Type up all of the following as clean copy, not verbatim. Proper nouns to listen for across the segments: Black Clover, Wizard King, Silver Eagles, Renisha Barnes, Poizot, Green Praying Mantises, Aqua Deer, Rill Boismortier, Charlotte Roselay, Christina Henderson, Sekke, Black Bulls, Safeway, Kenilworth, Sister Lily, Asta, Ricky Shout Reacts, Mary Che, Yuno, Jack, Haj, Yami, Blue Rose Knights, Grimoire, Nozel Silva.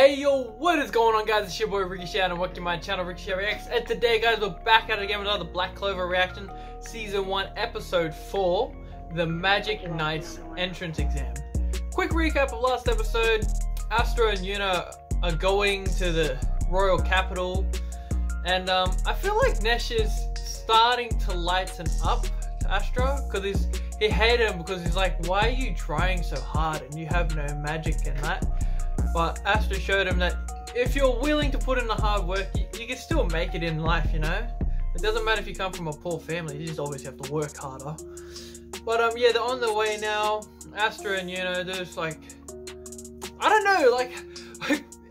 Hey yo, what is going on guys, it's your boy Ricky Shout and welcome to my channel Ricky Shout Reacts, and today guys we're back at it again with another Black Clover reaction, Season 1 Episode 4, The Magic Knights Entrance Exam. Quick recap of last episode, Asta and Yuno are going to the Royal Capital, and I feel like Nesh is starting to lighten up to Asta, because he hated him because he's like, why are you trying so hard and you have no magic and that? But Asta showed him that if you're willing to put in the hard work, you can still make it in life, you know? It doesn't matter if you come from a poor family, you just always have to work harder. But yeah, they're on their way now. Asta and Yuno, they're just like, I don't know, like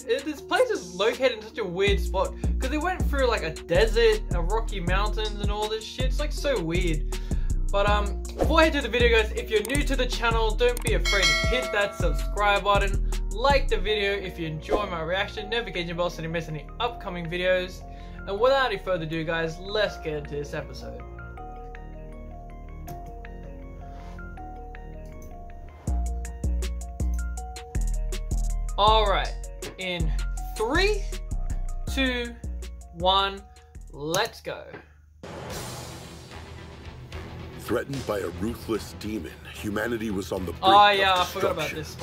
this place is located in such a weird spot. Because they went through like a desert, a rocky mountains and all this shit. It's like so weird. But before I head to the video guys, if you're new to the channel, don't be afraid to hit that subscribe button. Like the video if you enjoy my reaction, notification bell so you don't miss any upcoming videos. And without any further ado guys, let's get into this episode. Alright, in 3, 2, 1, let's go. Threatened by a ruthless demon, humanity was on the brink of destruction. I forgot about this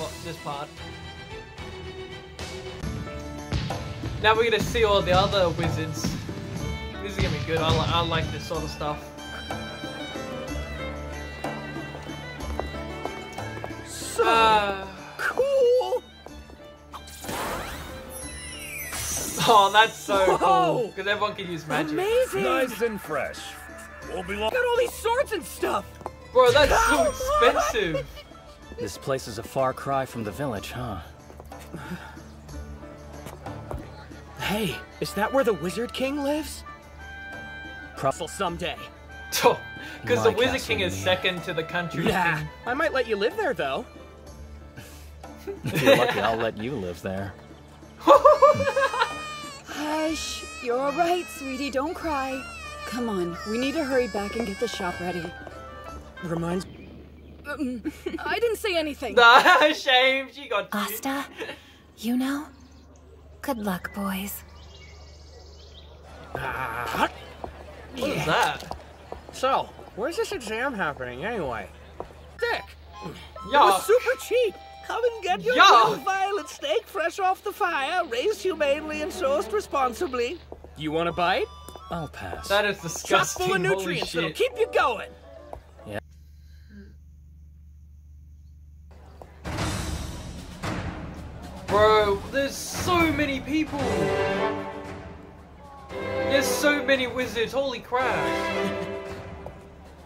part. Now we're gonna see all the other wizards. This is gonna be good. I like this sort of stuff. So cool. Oh, that's so cool. Because everyone can use magic. Amazing. Nice and fresh. Won't be long. Got all these swords and stuff. Bro, that's so expensive. This place is a far cry from the village, huh? Hey, is that where the Wizard King lives? Probably someday. Because the Wizard King is second to the country. Yeah, king. I might let you live there, though. If you're lucky, I'll let you live there. Hush, you're all right, sweetie. Don't cry. Come on, we need to hurry back and get the shop ready. Reminds me. I didn't say anything. Nah, shame. She got Asta, you know? Good luck, boys. What is that? So, where's this exam happening anyway? Dick! It was super cheap! Come and get your little violet steak fresh off the fire, raised humanely and sourced responsibly. You want a bite? I'll pass. That is disgusting. Chock full of nutrients that'll keep you going! Yeah. Bro, there's so many people! There's so many wizards, holy crap!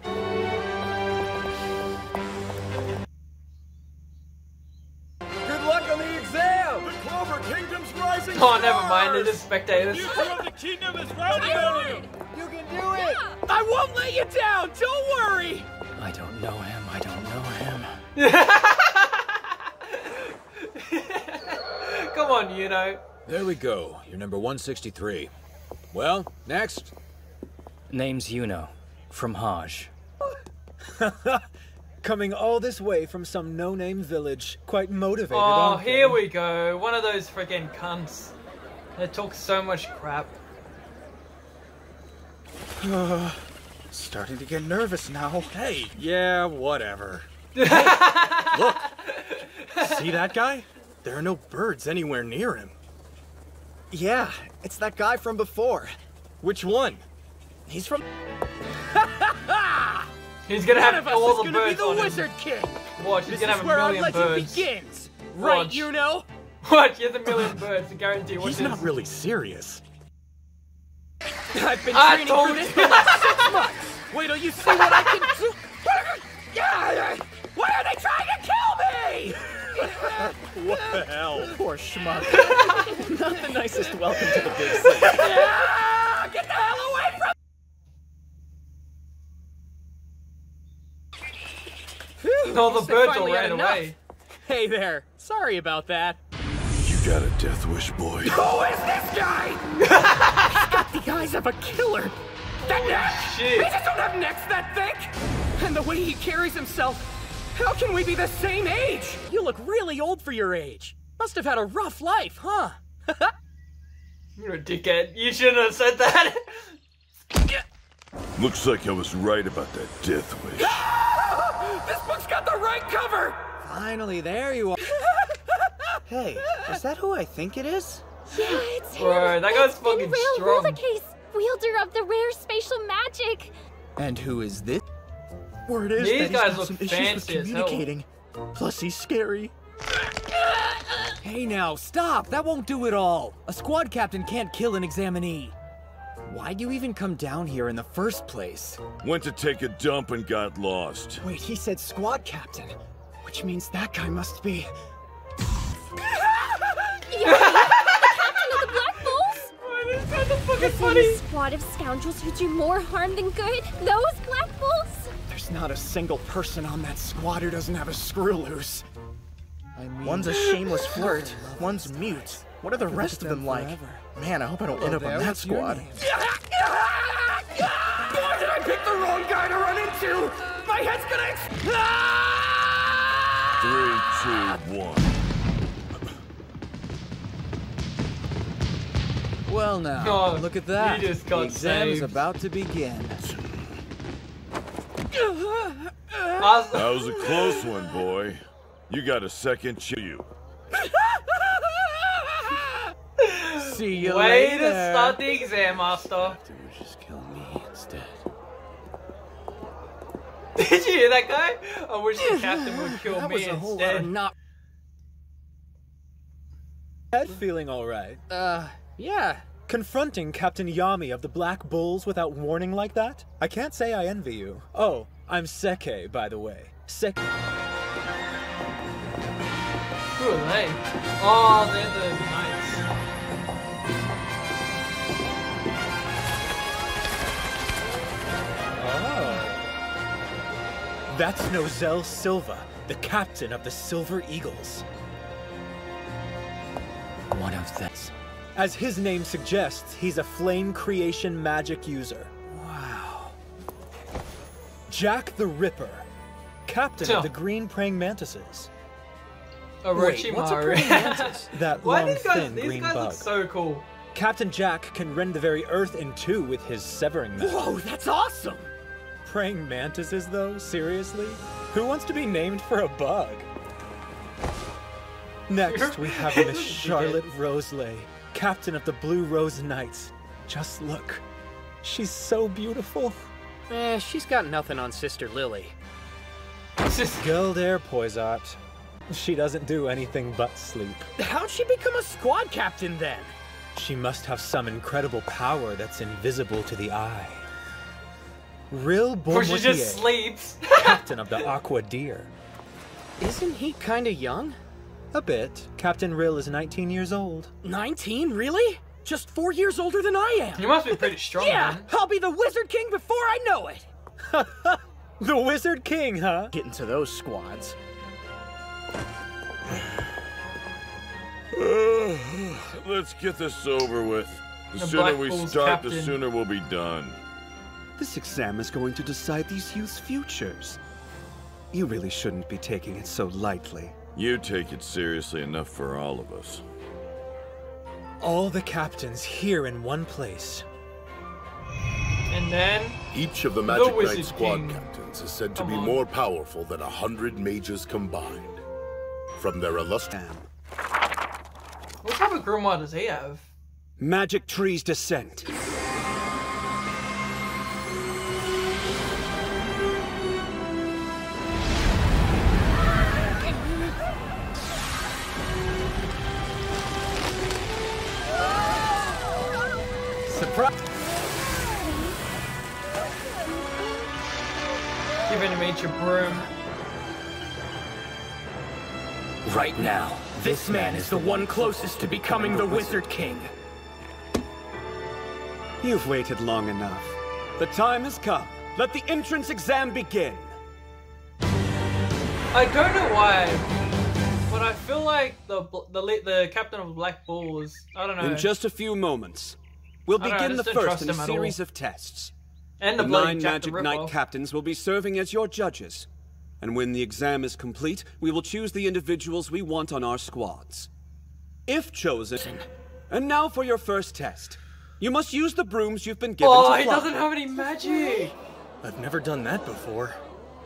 Good luck on the exam! The Clover Kingdom's rising! Oh, never mind, they're just spectators. The future of the kingdom is riding on you! You can do it! Yeah. I won't let you down, don't worry! I don't know him, I don't know him. Come on, Yuno. There we go. You're number 163. Well, next. Name's Yuno, from Haj. Coming all this way from some no-name village, quite motivated. Oh, here we go. One of those freaking cunts. They talk so much crap. Starting to get nervous now. Hey, yeah, whatever. Hey, look. See that guy? There are no birds anywhere near him. Yeah, it's that guy from before. Which one? He's from... He's gonna have all the birds on him. One of us is gonna be the Wizard King. Watch, he's gonna have a million birds. This is where our legend begins. Right, Yuno? Watch, he has a million birds, I guarantee. He's not really serious. I've been training for this for like 6 months. Wait till you see what I can do. Why are they trying to kill me? What the hell? Poor schmuck. Not the nicest welcome to the big city. Get the hell away from me! All the birds all ran away. Hey there. Sorry about that. You got a death wish, boy. Who is this guy? He's got the eyes of a killer. That neck? Shit. He just don't have necks that thick. And the way he carries himself. How can we be the same age? You look really old for your age. Must have had a rough life, huh? You're a dickhead. You shouldn't have said that. Looks like I was right about that death wish. This book's got the right cover! Finally, there you are. Hey, is that who I think it is? Yeah, it's him. That guy's fucking strong. Case, wielder of the rare spatial magic. And who is this? Word is these guys look fancy as hell. Plus, he's scary. Hey now, stop! That won't do it all! A squad captain can't kill an examinee! Why'd you even come down here in the first place? Went to take a dump and got lost. Wait, he said squad captain, which means that guy must be... The squad of scoundrels who do more harm than good? Those Black Bulls? There's not a single person on that squad who doesn't have a screw loose. I mean, one's a shameless flirt, one's mute. What are the rest of them like? Man, I hope I don't end up on that squad. Boy, did I pick the wrong guy to run into! My head's gonna explode! 3, 2, 1. Well now, look at that. The exam is about to begin. That was a close one, boy. You got a second chew. See you later. Way to start the exam, Asta. Just kill me instead. Did you hear that guy? I wish the captain would kill me instead. Head feeling all right. Yeah. Confronting Captain Yami of the Black Bulls without warning like that? I can't say I envy you. Oh, I'm Sekke, by the way. Sekke. Who are they? Oh, they're the knights. Oh. That's Nozel Silva, the captain of the Silver Eagles. One of those. As his name suggests, he's a flame creation magic user. Wow. Jack the Ripper, captain of the Green Praying Mantises. Wait, what's a praying mantis? That long, thin green bug. These guys look so cool. Captain Jack can rend the very earth in two with his severing knife. Whoa, that's awesome! Praying mantises, though? Seriously? Who wants to be named for a bug? Next, we have Miss Charlotte Roselay, captain of the Blue Rose Knights. Just look. She's so beautiful. Eh, she's got nothing on Sister Lily. Girl there, Poizot. She doesn't do anything but sleep. How'd she become a squad captain then? She must have some incredible power that's invisible to the eye. Rill Boismortier, she just sleeps. Captain of the Aqua Deer. Isn't he kinda young? A bit. Captain Rill is 19 years old. 19? Really? Just 4 years older than I am. You must be pretty strong. Yeah, man. I'll be the Wizard King before I know it. The Wizard King, huh? Get into those squads. Let's get this over with. The sooner we start, the sooner we'll be done. This exam is going to decide these youth's futures. You really shouldn't be taking it so lightly. You take it seriously enough for all of us. All the captains here in one place. And then... Each of the Magic Knight squad captains is said to be more powerful than 100 mages combined. From their illustrious... What type of grimoire does he have? Magic Tree's Descent. Right now, this man is the one closest to becoming the Wizard King. You've waited long enough. The time has come. Let the entrance exam begin. I don't know why, but I feel like the captain of the Black Bulls. I don't know. In just a few moments, we'll begin the first in a series of tests. And the 9 Magic Knight captains will be serving as your judges. And when the exam is complete, we will choose the individuals we want on our squads. if chosen. And now for your first test. You must use the brooms you've been given to fly. Oh, he doesn't have any magic! I've never done that before.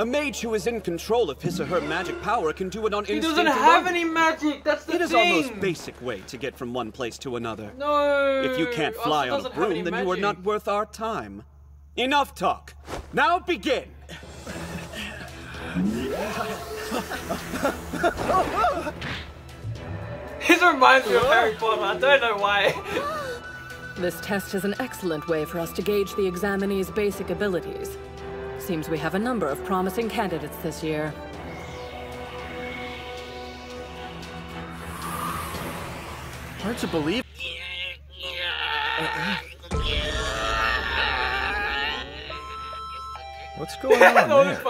A mage who is in control of his or her magic power can do it on instinct alone. He doesn't have any magic, that's the thing! It is our most basic way to get from one place to another. No! If you can't fly on a broom, then you are not worth our time. Enough talk. Now begin! This reminds me of Harry Potter, I don't know why. This test is an excellent way for us to gauge the examinee's basic abilities. Seems we have a number of promising candidates this year. Hard to believe. What's going on there?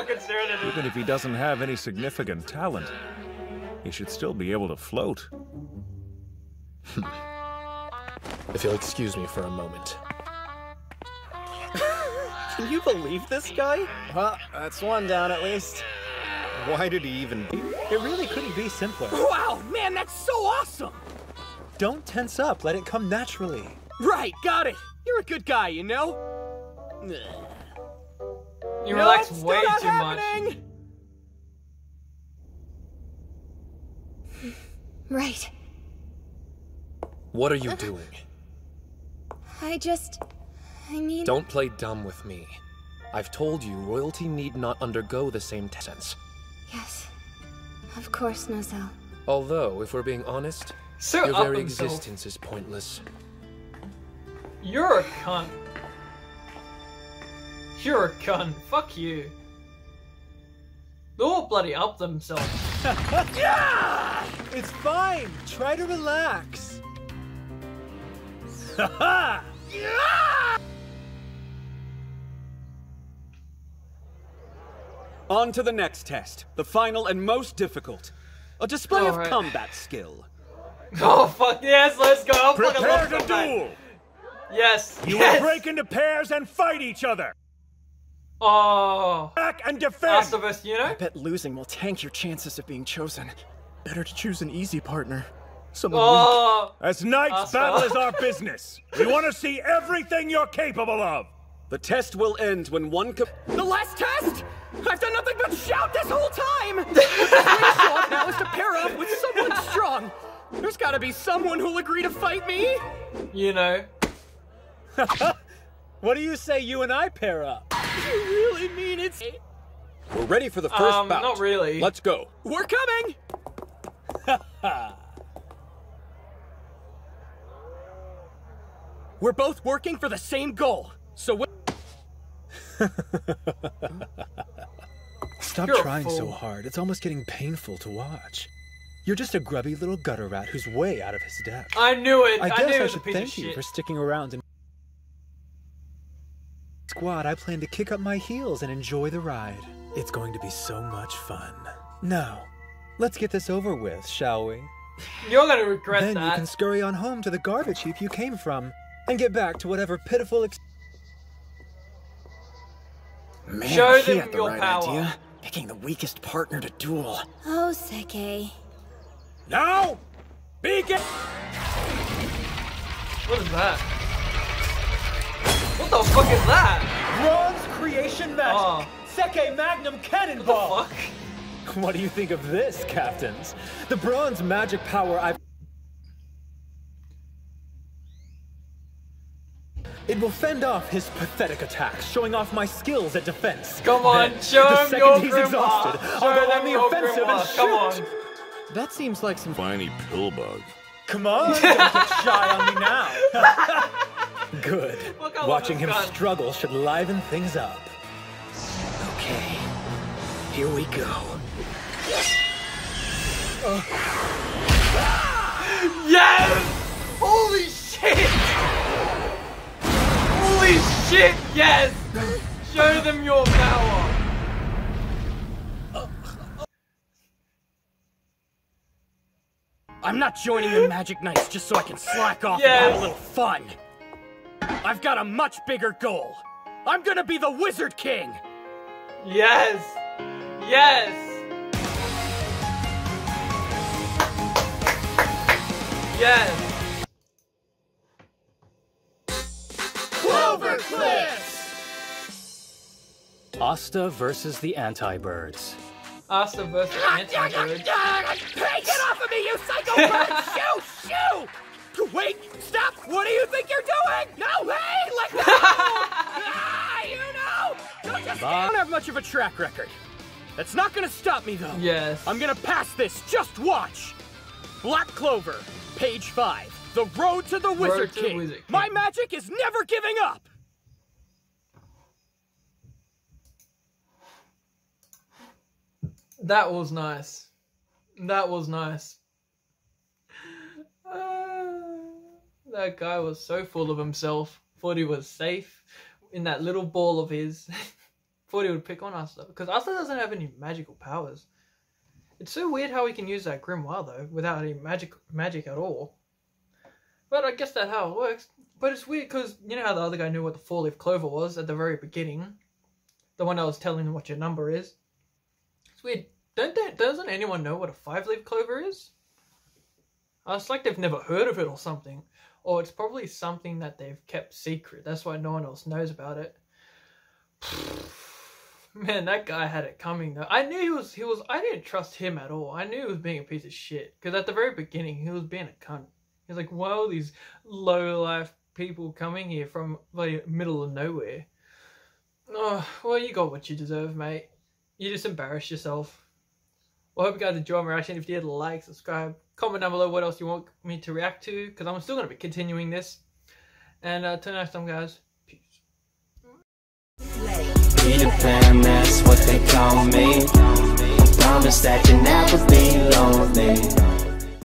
Even if he doesn't have any significant talent, he should still be able to float. If you'll excuse me for a moment. Can you believe this guy? Well, that's one down at least. Why did he even be? It really couldn't be simpler. Wow, man, that's so awesome! Don't tense up, let it come naturally. Right, got it! You're a good guy, you know? You relax way too much. Right. What are you doing? I mean... Don't play dumb with me. I've told you, royalty need not undergo the same tests. Yes. Of course, Nozel. Although, if we're being honest, your very existence is pointless. You're a cunt. You're a cunt. Fuck you. They're all bloody up themselves. Yeah! It's fine. Try to relax. Ha ha! On to the next test, the final and most difficult. A display of combat skill. Oh fuck yes, let's go! I'll prepare to duel! Yes! You will break into pairs and fight each other! Oh! Attack and defend! Asta versus Yuno? I bet losing will tank your chances of being chosen. Better to choose an easy partner. As knights, battle is our business. We want to see everything you're capable of. The test will end when one The last test? I've done nothing but shout this whole time! What this job now is to pair up with someone strong. There's gotta be someone who'll agree to fight me. Yuno. What do you say you and I pair up? You really mean it's... We're ready for the first bout. Not really. Let's go. We're coming! We're both working for the same goal, so we Stop trying so hard, it's almost getting painful to watch. You're just a grubby little gutter rat who's way out of his depth. I knew it! I guess I should thank you for sticking around and... Squad, I plan to kick up my heels and enjoy the ride. It's going to be so much fun. Now, let's get this over with, shall we? You're gonna regret that. Then you can scurry on home to the garbage heap you came from. And get back to whatever pitiful Man, show them your power. Idea. Picking the weakest partner to duel. Oh, Sekke. Now, begin. What is that? What the fuck is that? Bronze creation magic. Sekke Magnum Cannonball. What the fuck? What do you think of this, captains? The bronze magic power I've... It will fend off his pathetic attacks, showing off my skills at defense. Come on, show him your Grimoire! The second he's exhausted, I'll go on the offensive and shoot! Come on. That seems like some whiny pillbug. Come on, don't get shy on me now! Good. Watching him struggle should liven things up. Okay, here we go. Yes! Holy shit! Holy shit, yes! Show them your power! I'm not joining the Magic Knights just so I can slack off and have a little fun. I've got a much bigger goal. I'm gonna be the Wizard King! Yes! Yes! Yes! Clover Cliffs! Asta versus the Anti-Birds. Asta versus Anti-Birds. Take it off of me, you psycho bird! Shoo! Shoo! Wait! Stop! What do you think you're doing? No! Hey! Like that! You know! Don't just... I don't have much of a track record. That's not gonna stop me, though. Yes. I'm gonna pass this. Just watch. Black Clover, page 5. The road to the Wizard King. My magic is never giving up. That was nice. That was nice. That guy was so full of himself. Thought he was safe in that little ball of his. Thought he would pick on Asta, because Asta doesn't have any magical powers. It's so weird how he can use that grimoire though without any magic at all. But I guess that's how it works. But it's weird because you know how the other guy knew what the four-leaf clover was at the very beginning, the one that was telling him what your number is. It's weird. Doesn't anyone know what a five-leaf clover is? It's like they've never heard of it or something, or it's probably something that they've kept secret. That's why no one else knows about it. Man, that guy had it coming though. I knew he was I didn't trust him at all. I knew he was being a piece of shit. Because at the very beginning, he was being a cunt. He was like, why are all these low-life people coming here from the middle of nowhere? Oh, well, you got what you deserve, mate. You just embarrassed yourself. Well, I hope you guys enjoyed my reaction. If you did, like, subscribe, comment down below what else you want me to react to. Because I'm still going to be continuing this. And till next time, guys. Peter Pan, that's what they call me. I promise that you'll never be lonely.